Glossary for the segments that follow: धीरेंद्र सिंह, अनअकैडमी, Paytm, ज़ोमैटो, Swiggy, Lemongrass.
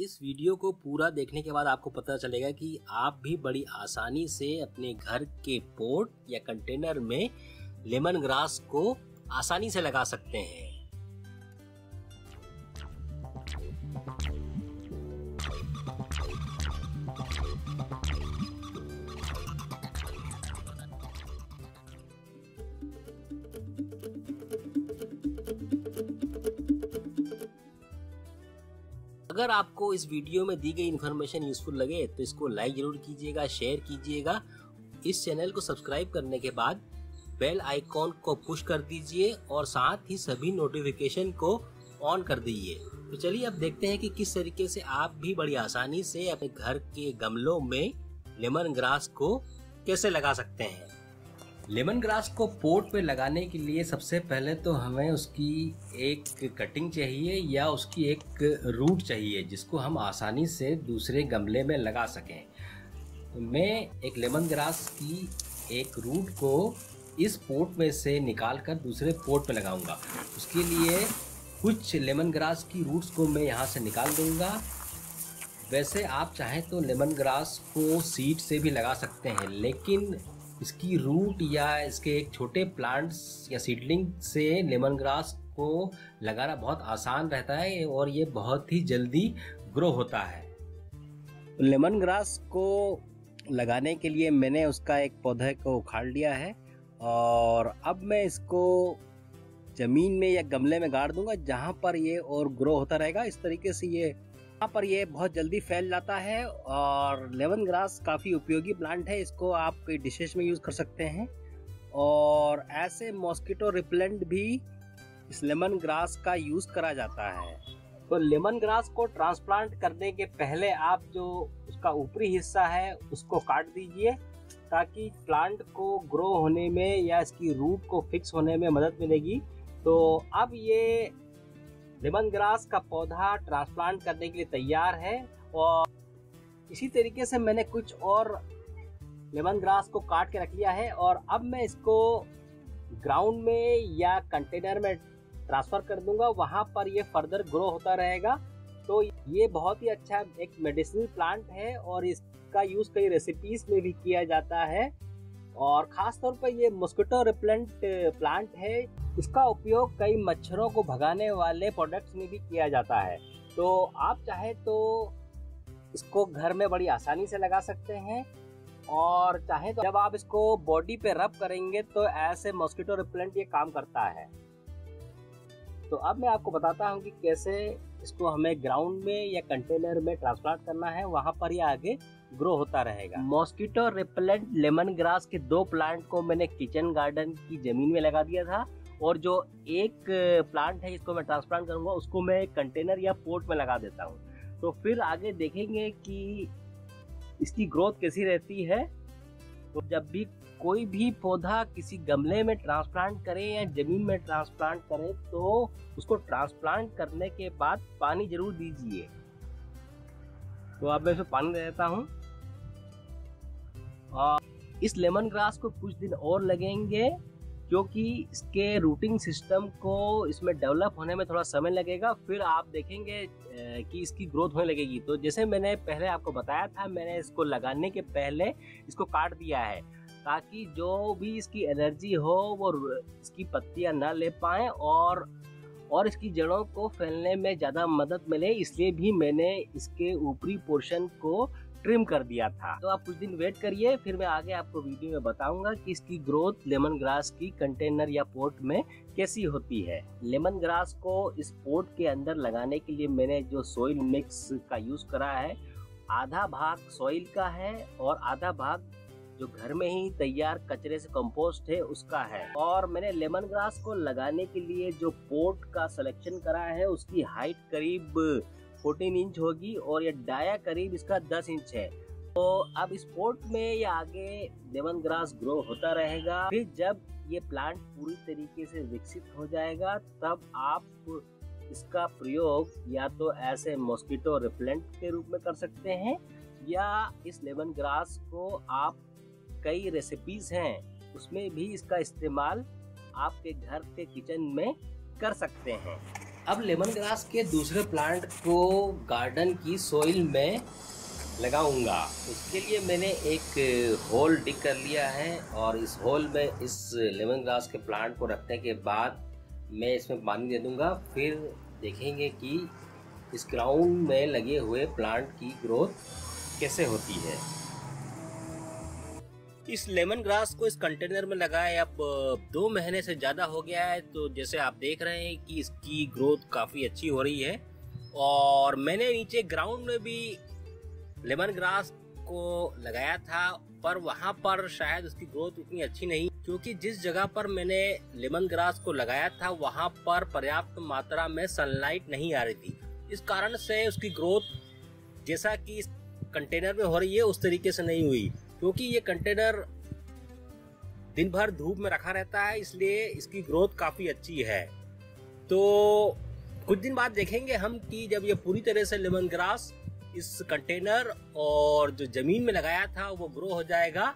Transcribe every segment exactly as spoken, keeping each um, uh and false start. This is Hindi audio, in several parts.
इस वीडियो को पूरा देखने के बाद आपको पता चलेगा कि आप भी बड़ी आसानी से अपने घर के पॉट या कंटेनर में लेमन ग्रास को आसानी से लगा सकते हैं। अगर आपको इस वीडियो में दी गई इन्फॉर्मेशन यूजफुल लगे तो इसको लाइक जरूर कीजिएगा, शेयर कीजिएगा। इस चैनल को सब्सक्राइब करने के बाद बेल आइकॉन को पुश कर दीजिए और साथ ही सभी नोटिफिकेशन को ऑन कर दीजिए। तो चलिए अब देखते हैं कि किस तरीके से आप भी बड़ी आसानी से अपने घर के गमलों में लेमन ग्रास को कैसे लगा सकते हैं। लेमन ग्रास को पॉट पे लगाने के लिए सबसे पहले तो हमें उसकी एक कटिंग चाहिए या उसकी एक रूट चाहिए जिसको हम आसानी से दूसरे गमले में लगा सकें। तो मैं एक लेमन ग्रास की एक रूट को इस पॉट में से निकाल कर दूसरे पॉट पे लगाऊंगा। उसके लिए कुछ लेमन ग्रास की रूट्स को मैं यहाँ से निकाल दूंगा। वैसे आप चाहें तो लेमन ग्रास को सीड से भी लगा सकते हैं, लेकिन इसकी रूट या इसके एक छोटे प्लांट्स या सीडलिंग से लेमन ग्रास को लगाना बहुत आसान रहता है और ये बहुत ही जल्दी ग्रो होता है। लेमन ग्रास को लगाने के लिए मैंने उसका एक पौधे को उखाड़ लिया है और अब मैं इसको ज़मीन में या गमले में गाड़ दूंगा जहाँ पर ये और ग्रो होता रहेगा। इस तरीके से ये यहाँ पर ये बहुत जल्दी फैल जाता है और लेमन ग्रास काफ़ी उपयोगी प्लांट है। इसको आप कई डिशेस में यूज़ कर सकते हैं और ऐसे मॉस्किटो रिपेलेंट भी इस लेमन ग्रास का यूज़ करा जाता है। तो लेमन ग्रास को ट्रांसप्लांट करने के पहले आप जो उसका ऊपरी हिस्सा है उसको काट दीजिए ताकि प्लांट को ग्रो होने में या इसकी रूट को फिक्स होने में मदद मिलेगी। तो अब ये लेमन ग्रास का पौधा ट्रांसप्लांट करने के लिए तैयार है और इसी तरीके से मैंने कुछ और लेमन ग्रास को काट के रख लिया है और अब मैं इसको ग्राउंड में या कंटेनर में ट्रांसफ़र कर दूंगा। वहाँ पर ये फर्दर ग्रो होता रहेगा। तो ये बहुत ही अच्छा एक मेडिसिनल प्लांट है और इसका यूज़ कई रेसिपीज़ में भी किया जाता है और ख़ास तौर पर ये मॉस्किटो रिपेलेंट प्लांट है। इसका उपयोग कई मच्छरों को भगाने वाले प्रोडक्ट्स में भी किया जाता है। तो आप चाहे तो इसको घर में बड़ी आसानी से लगा सकते हैं और चाहे तो जब आप इसको बॉडी पे रब करेंगे तो ऐसे मॉस्किटो रिपेलेंट ये काम करता है। तो अब मैं आपको बताता हूँ कि कैसे इसको हमें ग्राउंड में या कंटेनर में ट्रांसप्लांट करना है। वहाँ पर ये आगे ग्रो होता रहेगा। मॉस्किटो रिपेलेंट लेमन ग्रास के दो प्लांट को मैंने किचन गार्डन की ज़मीन में लगा दिया था और जो एक प्लांट है इसको मैं ट्रांसप्लांट करूंगा उसको मैं कंटेनर या पॉट में लगा देता हूं। तो फिर आगे देखेंगे कि इसकी ग्रोथ कैसी रहती है। तो जब भी कोई भी पौधा किसी गमले में ट्रांसप्लांट करें या ज़मीन में ट्रांसप्लांट करें तो उसको ट्रांसप्लांट करने के बाद पानी ज़रूर दीजिए। तो अब मैं इसमें पानी दे देता हूँ और इस लेमन ग्रास को कुछ दिन और लगेंगे क्योंकि इसके रूटिंग सिस्टम को इसमें डेवलप होने में थोड़ा समय लगेगा। फिर आप देखेंगे कि इसकी ग्रोथ होने लगेगी। तो जैसे मैंने पहले आपको बताया था, मैंने इसको लगाने के पहले इसको काट दिया है ताकि जो भी इसकी एनर्जी हो वो इसकी पत्तियां ना ले पाएँ और और इसकी जड़ों को फैलने में ज़्यादा मदद मिले, इसलिए भी मैंने इसके ऊपरी पोर्शन को ट्रिम कर दिया था। तो आप कुछ दिन वेट करिए, फिर मैं आगे आपको वीडियो में बताऊंगा कि इसकी ग्रोथ लेमन ग्रास की कंटेनर या पॉट में कैसी होती है। लेमन ग्रास को इस पॉट के अंदर लगाने के लिए मैंने जो सोइल मिक्स का यूज़ करा है, आधा भाग सोइल का है और आधा भाग जो घर में ही तैयार कचरे से कंपोस्ट है उसका है। और मैंने लेमन ग्रास को लगाने के लिए जो पॉट का सिलेक्शन करा है उसकी हाइट करीब चौदह इंच होगी और ये डाया करीब इसका दस इंच है। तो अब इस पॉट में या आगे लेमन ग्रास ग्रो होता रहेगा। फिर जब ये प्लांट पूरी तरीके से विकसित हो जाएगा तब आप इसका प्रयोग या तो ऐसे मॉस्किटो रिपेलेंट के रूप में कर सकते हैं या इस लेमन ग्रास को आप कई रेसिपीज़ हैं उसमें भी इसका इस्तेमाल आपके घर के किचन में कर सकते हैं। अब लेमन ग्रास के दूसरे प्लांट को गार्डन की सोइल में लगाऊंगा। उसके लिए मैंने एक होल डिग कर लिया है और इस होल में इस लेमन ग्रास के प्लांट को रखने के बाद मैं इसमें पानी दे दूंगा। फिर देखेंगे कि इस ग्राउंड में लगे हुए प्लांट की ग्रोथ कैसे होती है। इस लेमन ग्रास को इस कंटेनर में लगाए अब दो महीने से ज़्यादा हो गया है, तो जैसे आप देख रहे हैं कि इसकी ग्रोथ काफ़ी अच्छी हो रही है। और मैंने नीचे ग्राउंड में भी लेमन ग्रास को लगाया था, पर वहाँ पर शायद उसकी ग्रोथ उतनी अच्छी नहीं, क्योंकि जिस जगह पर मैंने लेमन ग्रास को लगाया था वहाँ पर पर्याप्त मात्रा में सनलाइट नहीं आ रही थी। इस कारण से उसकी ग्रोथ जैसा कि इस कंटेनर में हो रही है उस तरीके से नहीं हुई, क्योंकि ये कंटेनर दिन भर धूप में रखा रहता है, इसलिए इसकी ग्रोथ काफ़ी अच्छी है। तो कुछ दिन बाद देखेंगे हम कि जब ये पूरी तरह से लेमन ग्रास इस कंटेनर और जो जमीन में लगाया था वो ग्रो हो जाएगा।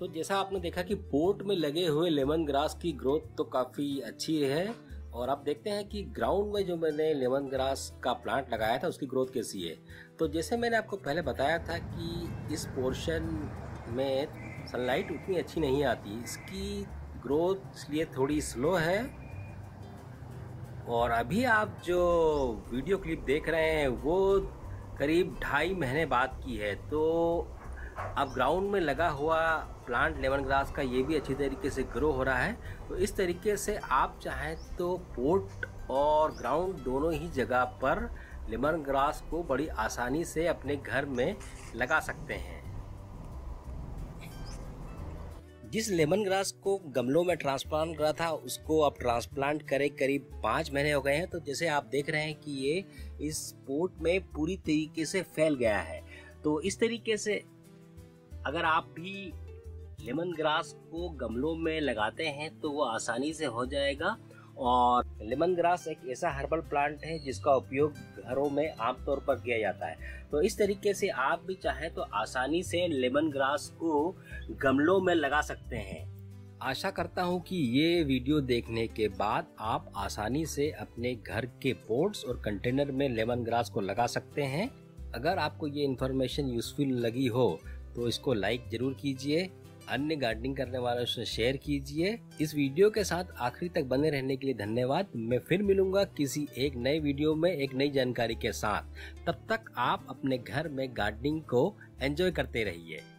तो जैसा आपने देखा कि पोट में लगे हुए लेमन ग्रास की ग्रोथ तो काफ़ी अच्छी है, और आप देखते हैं कि ग्राउंड में जो मैंने लेमन ग्रास का प्लांट लगाया था उसकी ग्रोथ कैसी है। तो जैसे मैंने आपको पहले बताया था कि इस पोर्शन में सनलाइट उतनी अच्छी नहीं आती, इसकी ग्रोथ इसलिए थोड़ी स्लो है। और अभी आप जो वीडियो क्लिप देख रहे हैं वो करीब ढाई महीने बाद की है। तो अब ग्राउंड में लगा हुआ प्लांट लेमन ग्रास का ये भी अच्छी तरीके से ग्रो हो रहा है। तो इस तरीके से आप चाहें तो पोट और ग्राउंड दोनों ही जगह पर लेमन ग्रास को बड़ी आसानी से अपने घर में लगा सकते हैं। जिस लेमन ग्रास को गमलों में ट्रांसप्लांट करा था उसको अब ट्रांसप्लांट करे करीब पाँच महीने हो गए हैं। तो जैसे आप देख रहे हैं कि ये इस पोट में पूरी तरीके से फैल गया है। तो इस तरीके से अगर आप भी लेमन ग्रास को गमलों में लगाते हैं तो वो आसानी से हो जाएगा। और लेमन ग्रास एक ऐसा हर्बल प्लांट है जिसका उपयोग घरों में आमतौर पर किया जाता है। तो इस तरीके से आप भी चाहें तो आसानी से लेमन ग्रास को गमलों में लगा सकते हैं। आशा करता हूं कि ये वीडियो देखने के बाद आप आसानी से अपने घर के पॉट्स और कंटेनर में लेमन ग्रास को लगा सकते हैं। अगर आपको ये इन्फॉर्मेशन यूजफुल लगी हो तो इसको लाइक ज़रूर कीजिए, अन्य गार्डनिंग करने वालों से शेयर कीजिए। इस वीडियो के साथ आखिरी तक बने रहने के लिए धन्यवाद। मैं फिर मिलूंगा किसी एक नए वीडियो में एक नई जानकारी के साथ। तब तक आप अपने घर में गार्डनिंग को एंजॉय करते रहिए।